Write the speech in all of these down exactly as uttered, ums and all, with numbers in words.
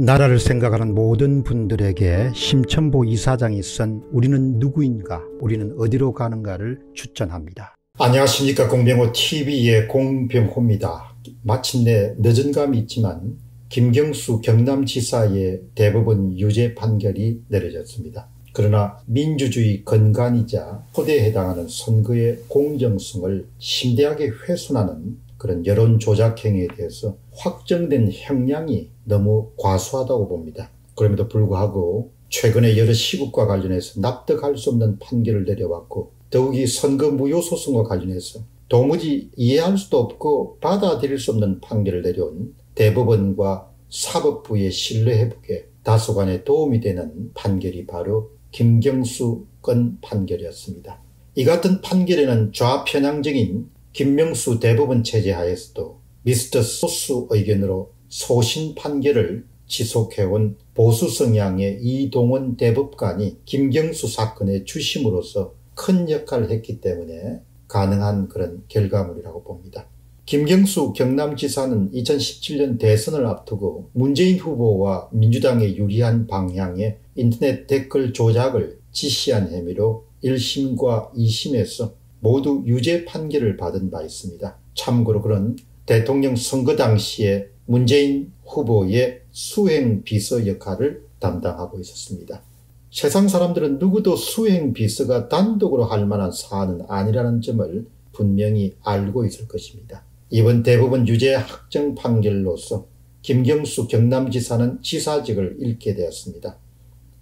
나라를 생각하는 모든 분들에게 심천보 이사장이 쓴 우리는 누구인가, 우리는 어디로 가는가를 추천합니다. 안녕하십니까. 공병호 티비의 공병호입니다. 마침내 늦은 감이 있지만 김경수 경남지사의 대법원 유죄 판결이 내려졌습니다. 그러나 민주주의 근간이자 포대에 해당하는 선거의 공정성을 심대하게 훼손하는 그런 여론 조작 행위에 대해서 확정된 형량이 너무 과소하다고 봅니다. 그럼에도 불구하고 최근에 여러 시국과 관련해서 납득할 수 없는 판결을 내려왔고, 더욱이 선거 무효 소송과 관련해서 도무지 이해할 수도 없고 받아들일 수 없는 판결을 내려온 대법원과 사법부의 신뢰 회복에 다소간의 도움이 되는 판결이 바로 김경수 건 판결이었습니다. 이 같은 판결에는 좌편향적인 김명수 대법원 체제 하에서도 미스터 소스 의견으로 소신 판결을 지속해온 보수 성향의 이동원 대법관이 김경수 사건의 주심으로서 큰 역할을 했기 때문에 가능한 그런 결과물이라고 봅니다. 김경수 경남지사는 이천십칠 년 대선을 앞두고 문재인 후보와 민주당에 유리한 방향의 인터넷 댓글 조작을 지시한 혐의로 일 심과 이 심에서 모두 유죄 판결을 받은 바 있습니다. 참고로 그는 대통령 선거 당시에 문재인 후보의 수행비서 역할을 담당하고 있었습니다. 세상 사람들은 누구도 수행비서가 단독으로 할 만한 사안은 아니라는 점을 분명히 알고 있을 것입니다. 이번 대법원 유죄 확정 판결로서 김경수 경남지사는 지사직을 잃게 되었습니다.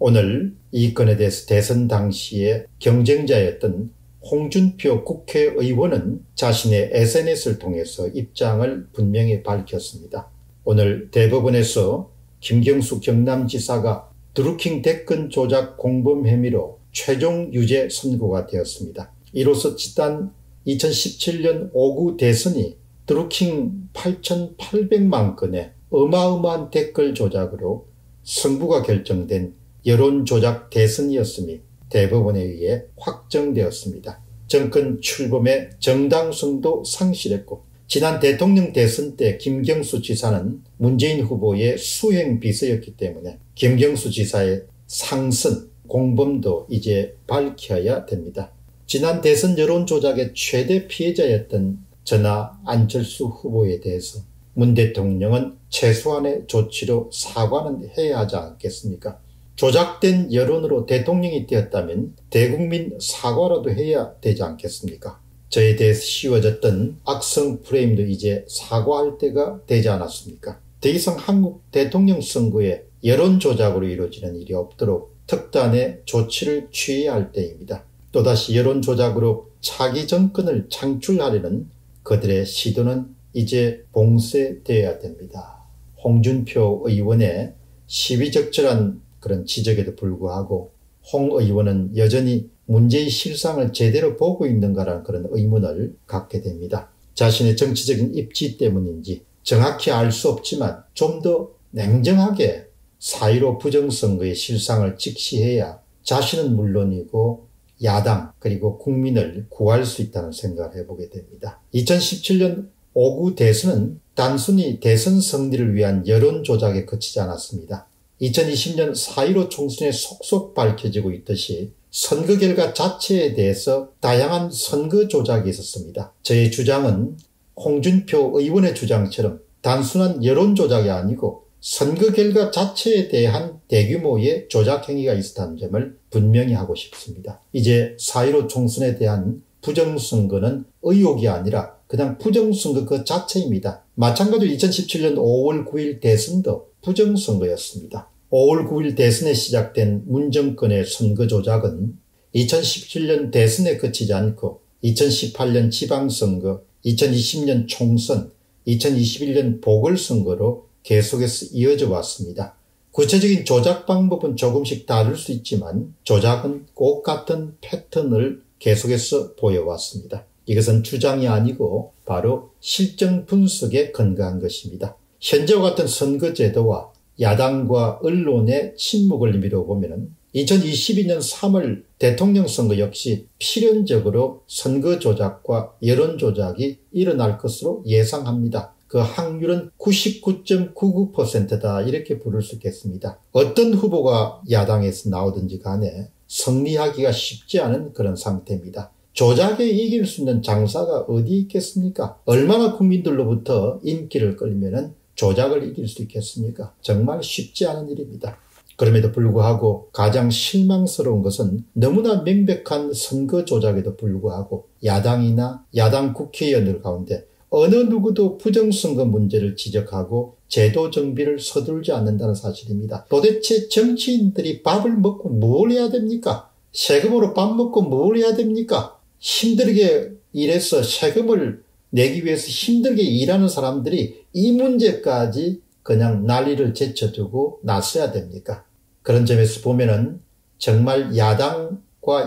오늘 이 건에 대해서 대선 당시에 경쟁자였던 홍준표 국회의원은 자신의 에스엔에스를 통해서 입장을 분명히 밝혔습니다. 오늘 대법원에서 김경수 경남지사가 드루킹 댓글 조작 공범 혐의로 최종 유죄 선고가 되었습니다. 이로써 지난 이천십칠 년 오 구 대선이 드루킹 팔천팔백만 건의 어마어마한 댓글 조작으로 승부가 결정된 여론조작 대선이었으니 대법원에 의해 확정되었습니다. 정권 출범의 정당성도 상실했고, 지난 대통령 대선 때 김경수 지사는 문재인 후보의 수행비서였기 때문에 김경수 지사의 상선, 공범도 이제 밝혀야 됩니다. 지난 대선 여론조작의 최대 피해자였던 전하 안철수 후보에 대해서 문 대통령은 최소한의 조치로 사과는 해야 하지 않겠습니까? 조작된 여론으로 대통령이 되었다면 대국민 사과라도 해야 되지 않겠습니까? 저에 대해서 씌워졌던 악성 프레임도 이제 사과할 때가 되지 않았습니까? 더 이상 한국 대통령 선거에 여론 조작으로 이루어지는 일이 없도록 특단의 조치를 취해야 할 때입니다. 또다시 여론 조작으로 차기 정권을 창출하려는 그들의 시도는 이제 봉쇄되어야 됩니다. 홍준표 의원의 시비적절한 그런 지적에도 불구하고 홍 의원은 여전히 문제의 실상을 제대로 보고 있는가라는 그런 의문을 갖게 됩니다. 자신의 정치적인 입지 때문인지 정확히 알 수 없지만 좀 더 냉정하게 사 일오 부정선거의 실상을 직시해야 자신은 물론이고 야당 그리고 국민을 구할 수 있다는 생각을 해보게 됩니다. 이천십칠 년 오 구 대선은 단순히 대선 승리를 위한 여론 조작에 그치지 않았습니다. 이천이십 년 사 일오 총선에 속속 밝혀지고 있듯이 선거 결과 자체에 대해서 다양한 선거 조작이 있었습니다. 저의 주장은 홍준표 의원의 주장처럼 단순한 여론 조작이 아니고 선거 결과 자체에 대한 대규모의 조작 행위가 있었다는 점을 분명히 하고 싶습니다. 이제 사 일오 총선에 대한 부정선거는 의혹이 아니라 그냥 부정선거 그 자체입니다. 마찬가지로 이천십칠 년 오월 구일 대선도 부정선거였습니다. 오월 구일 대선에 시작된 문정권의 선거 조작은 이천십칠 년 대선에 그치지 않고 이천십팔 년 지방선거, 이천이십 년 총선, 이천이십일 년 보궐선거로 계속해서 이어져 왔습니다. 구체적인 조작 방법은 조금씩 다를 수 있지만 조작은 꼭 같은 패턴을 계속해서 보여왔습니다. 이것은 주장이 아니고 바로 실정 분석에 근거한 것입니다. 현재와 같은 선거제도와 야당과 언론의 침묵을 미뤄보면 이천이십이 년 삼월 대통령 선거 역시 필연적으로 선거 조작과 여론 조작이 일어날 것으로 예상합니다. 그 확률은 구십구 점 구구 퍼센트다 이렇게 부를 수 있겠습니다. 어떤 후보가 야당에서 나오든지 간에 승리하기가 쉽지 않은 그런 상태입니다. 조작에 이길 수 있는 장사가 어디 있겠습니까? 얼마나 국민들로부터 인기를 끌면은 조작을 이길 수 있겠습니까? 정말 쉽지 않은 일입니다. 그럼에도 불구하고 가장 실망스러운 것은 너무나 명백한 선거 조작에도 불구하고 야당이나 야당 국회의원들 가운데 어느 누구도 부정선거 문제를 지적하고 제도 정비를 서둘지 않는다는 사실입니다. 도대체 정치인들이 밥을 먹고 뭘 해야 됩니까? 세금으로 밥 먹고 뭘 해야 됩니까? 힘들게 일해서 세금을 내기 위해서 힘들게 일하는 사람들이 이 문제까지 그냥 난리를 제쳐두고 나서야 됩니까? 그런 점에서 보면은 정말 야당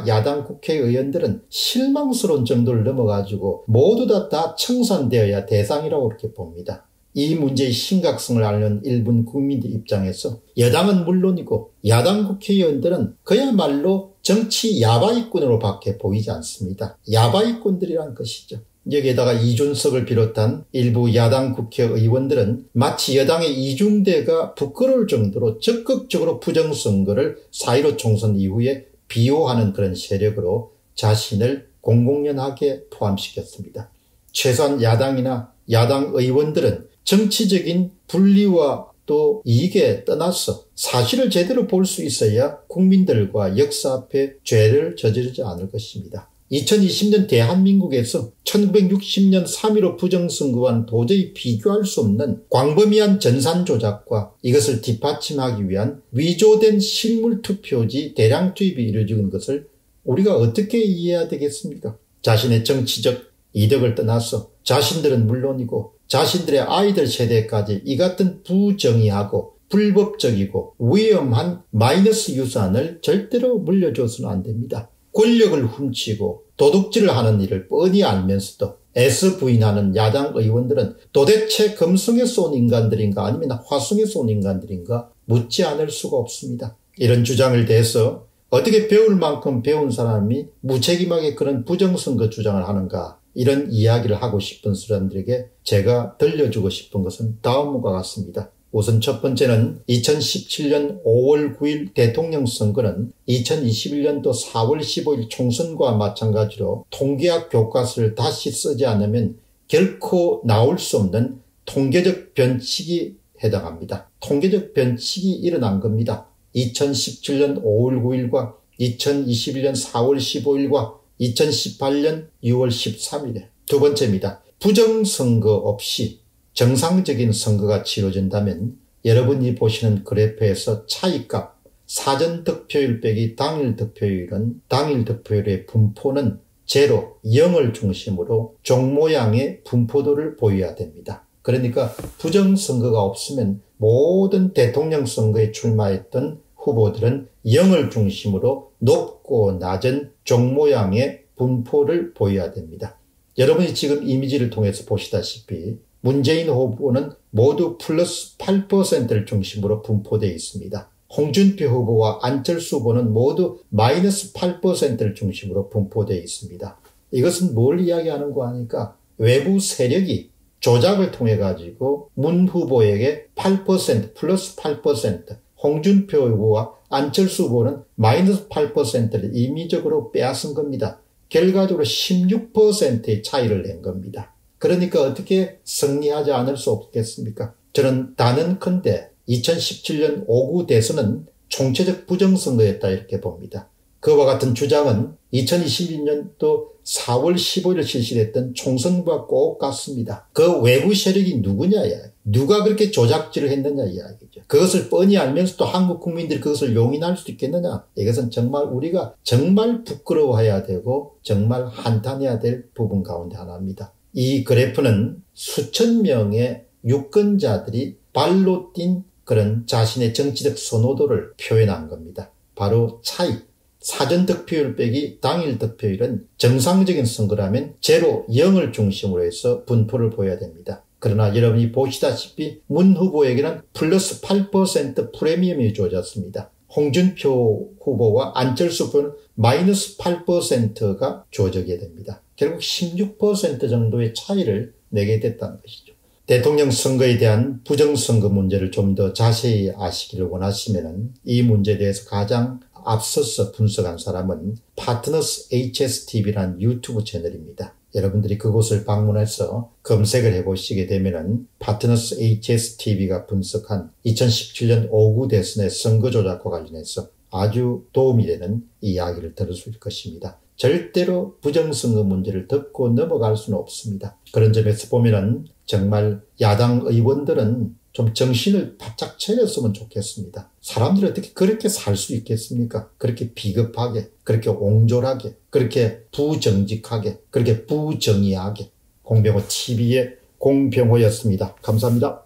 야당 국회의원들은 실망스러운 정도를 넘어가지고 모두 다, 다 청산되어야 대상이라고 그렇게 봅니다. 이 문제의 심각성을 아는 일본 국민들 입장에서 여당은 물론이고 야당 국회의원들은 그야말로 정치 야바이꾼으로 밖에 보이지 않습니다. 야바이꾼들이란 것이죠. 여기에다가 이준석을 비롯한 일부 야당 국회의원들은 마치 여당의 이중대가 부끄러울 정도로 적극적으로 부정선거를 사 일오 총선 이후에 비호하는 그런 세력으로 자신을 공공연하게 포함시켰습니다. 최소한 야당이나 야당 의원들은 정치적인 분리와 또 이익에 떠나서 사실을 제대로 볼 수 있어야 국민들과 역사 앞에 죄를 저지르지 않을 것입니다. 이천이십 년 대한민국에서 천구백육십 년 삼 일오 부정선거와는 도저히 비교할 수 없는 광범위한 전산조작과 이것을 뒷받침하기 위한 위조된 실물투표지 대량 투입이 이루어지는 것을 우리가 어떻게 이해해야 되겠습니까? 자신의 정치적 이득을 떠나서 자신들은 물론이고 자신들의 아이들 세대까지 이 같은 부정의하고 불법적이고 위험한 마이너스 유산을 절대로 물려줘서는 안 됩니다. 권력을 훔치고 도둑질을 하는 일을 뻔히 알면서도 애써 부인하는 야당 의원들은 도대체 금성에서 온 인간들인가 아니면 화성에서 온 인간들인가 묻지 않을 수가 없습니다. 이런 주장을 대해서 어떻게 배울 만큼 배운 사람이 무책임하게 그런 부정선거 주장을 하는가 이런 이야기를 하고 싶은 사람들에게 제가 들려주고 싶은 것은 다음과 같습니다. 우선 첫 번째는 이천십칠 년 오월 구일 대통령 선거는 이천이십일 년도 사월 십오일 총선과 마찬가지로 통계학 교과서를 다시 쓰지 않으면 결코 나올 수 없는 통계적 변칙이 해당합니다. 통계적 변칙이 일어난 겁니다. 이천십칠 년 오월 구일과 이천이십일 년 사월 십오일과 이천십팔 년 유월 십삼일에 두 번째입니다. 부정선거 없이 정상적인 선거가 치러진다면 여러분이 보시는 그래프에서 차이값, 사전 득표율 빼기 당일 득표율은 당일 득표율의 분포는 제로, 영을 중심으로 종모양의 분포도를 보여야 됩니다. 그러니까 부정선거가 없으면 모든 대통령 선거에 출마했던 후보들은 영을 중심으로 높고 낮은 종모양의 분포를 보여야 됩니다. 여러분이 지금 이미지를 통해서 보시다시피 문재인 후보는 모두 플러스 팔 퍼센트를 중심으로 분포되어 있습니다. 홍준표 후보와 안철수 후보는 모두 마이너스 팔 퍼센트를 중심으로 분포되어 있습니다. 이것은 뭘 이야기하는 거 아니까 외부 세력이 조작을 통해 가지고 문 후보에게 팔 퍼센트 플러스 팔 퍼센트 홍준표 후보와 안철수 후보는 마이너스 팔 퍼센트를 임의적으로 빼앗은 겁니다. 결과적으로 십육 퍼센트의 차이를 낸 겁니다. 그러니까 어떻게 승리하지 않을 수 없겠습니까? 저는 단언컨대 이천십칠 년 오구 대선은 총체적 부정선거였다 이렇게 봅니다. 그와 같은 주장은 이천이십이 년도 사월 십오일에 실시됐던 총선과 꼭 같습니다. 그 외부 세력이 누구냐 이야기, 누가 그렇게 조작질을 했느냐 이야기죠. 그것을 뻔히 알면서도 한국 국민들이 그것을 용인할 수 있겠느냐. 이것은 정말 우리가 정말 부끄러워해야 되고 정말 한탄해야 될 부분 가운데 하나입니다. 이 그래프는 수천 명의 유권자들이 발로 뛴 그런 자신의 정치적 선호도를 표현한 겁니다. 바로 차이, 사전 득표율 빼기 당일 득표율은 정상적인 선거라면 제로, 영을 중심으로 해서 분포를 보여야 됩니다. 그러나 여러분이 보시다시피 문 후보에게는 플러스 팔 퍼센트 프리미엄이 주어졌습니다. 홍준표 후보와 안철수 후보는 마이너스 팔 퍼센트가 주어지게 됩니다. 결국 십육 퍼센트 정도의 차이를 내게 됐다는 것이죠. 대통령 선거에 대한 부정선거 문제를 좀 더 자세히 아시기를 원하시면 이 문제에 대해서 가장 앞서서 분석한 사람은 파트너스 에이치에스티비라는 유튜브 채널입니다. 여러분들이 그곳을 방문해서 검색을 해보시게 되면 파트너스 에이치에스티비가 분석한 이천십칠 년 오 구 대선의 선거조작과 관련해서 아주 도움이 되는 이야기를 들을 수 있을 것입니다. 절대로 부정선거 문제를 덮고 넘어갈 수는 없습니다. 그런 점에서 보면은 정말 야당 의원들은 좀 정신을 바짝 차렸으면 좋겠습니다. 사람들이 어떻게 그렇게 살 수 있겠습니까? 그렇게 비겁하게, 그렇게 옹졸하게, 그렇게 부정직하게, 그렇게 부정의하게. 공병호 티비의 공병호였습니다. 감사합니다.